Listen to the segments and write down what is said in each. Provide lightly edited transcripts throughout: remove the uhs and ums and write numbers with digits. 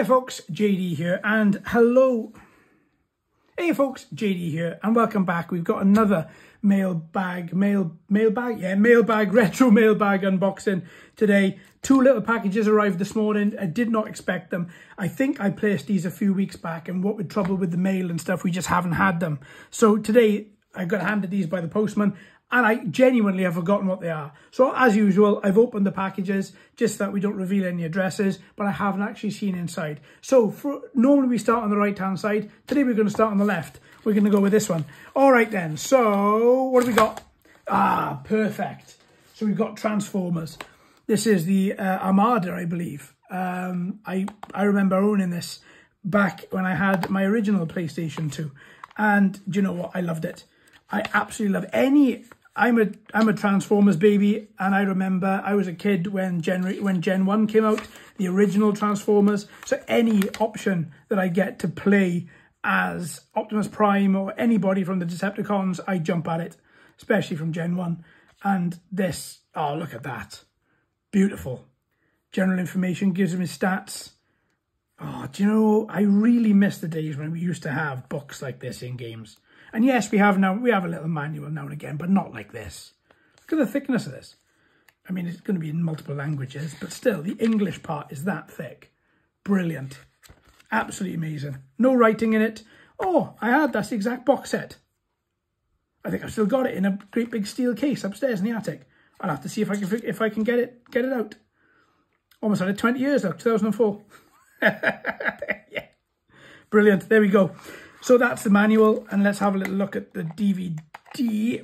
Hey folks, JD here, and hello. Hey folks, JD here, and welcome back. We've got another retro mailbag unboxing today. Two little packages arrived this morning. I did not expect them. I think I placed these a few weeks back, and what with trouble with the mail and stuff, we just haven't had them. So today I got handed these by the postman, and I genuinely have forgotten what they are. So as usual, I've opened the packages, just that we don't reveal any addresses, but I haven't actually seen inside. So normally we start on the right-hand side. Today we're going to start on the left. We're going to go with this one. All right then, so what have we got? Ah, perfect. So we've got Transformers. This is the Armada, I believe. I remember owning this back when I had my original PlayStation 2. And do you know what? I loved it. I absolutely love it. I'm a Transformers baby, and I remember I was a kid when Gen 1 came out, the original Transformers. So any option that I get to play as Optimus Prime or anybody from the Decepticons, I jump at it, especially from Gen 1. And this, oh, look at that. Beautiful. General information, gives him his stats. Oh, do you know, I really miss the days when we used to have books like this in games. And yes, we have now. We have a little manual now and again, but not like this. Look at the thickness of this. I mean, it's going to be in multiple languages, but still, the English part is that thick. Brilliant. Absolutely amazing. No writing in it. Oh, I had that exact box set. I think I've still got it in a great big steel case upstairs in the attic. I'll have to see if I can get it out. Almost had it 20 years though, 2004. Yeah. Brilliant. There we go. So that's the manual, and let's have a little look at the DVD.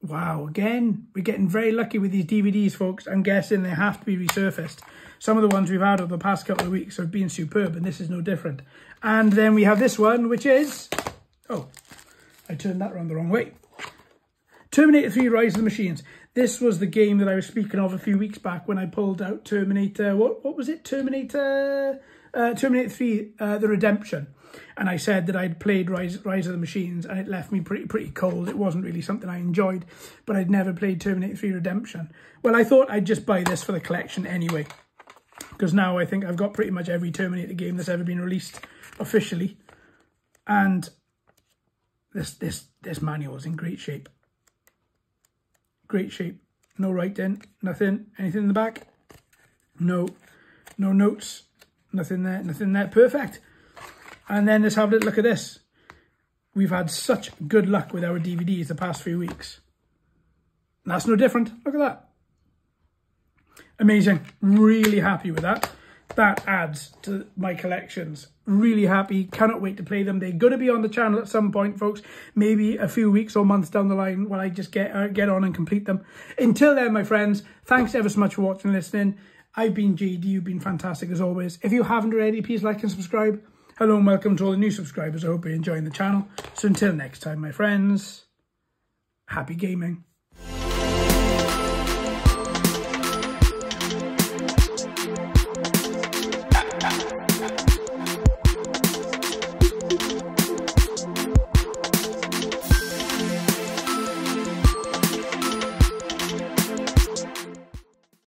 Wow, again, we're getting very lucky with these DVDs, folks. I'm guessing they have to be resurfaced. Some of the ones we've had over the past couple of weeks have been superb, and this is no different. And then we have this one, which is... Oh, I turned that around the wrong way. Terminator 3 Rise of the Machines. This was the game that I was speaking of a few weeks back when I pulled out Terminator... What was it? Terminator 3, The Redemption. And I said that I'd played Rise of the Machines, and it left me pretty cold. It wasn't really something I enjoyed, but I'd never played Terminator 3 Redemption. Well, I thought I'd just buy this for the collection anyway, because now I think I've got pretty much every Terminator game that's ever been released officially. And this manual is in great shape. Great shape. No writing, nothing. Anything in the back? No. No notes. Nothing there, nothing there. Perfect. And then let's have a little look at this. We've had such good luck with our DVDs the past few weeks. That's no different. Look at that. Amazing. Really happy with that. That adds to my collections. Really happy. Cannot wait to play them. They're going to be on the channel at some point, folks. Maybe a few weeks or months down the line when I just get on and complete them. Until then, my friends, thanks ever so much for watching and listening. I've been JD. You've been fantastic as always. If you haven't already, please like and subscribe. Hello and welcome to all the new subscribers. I hope you're enjoying the channel. So until next time, my friends, happy gaming.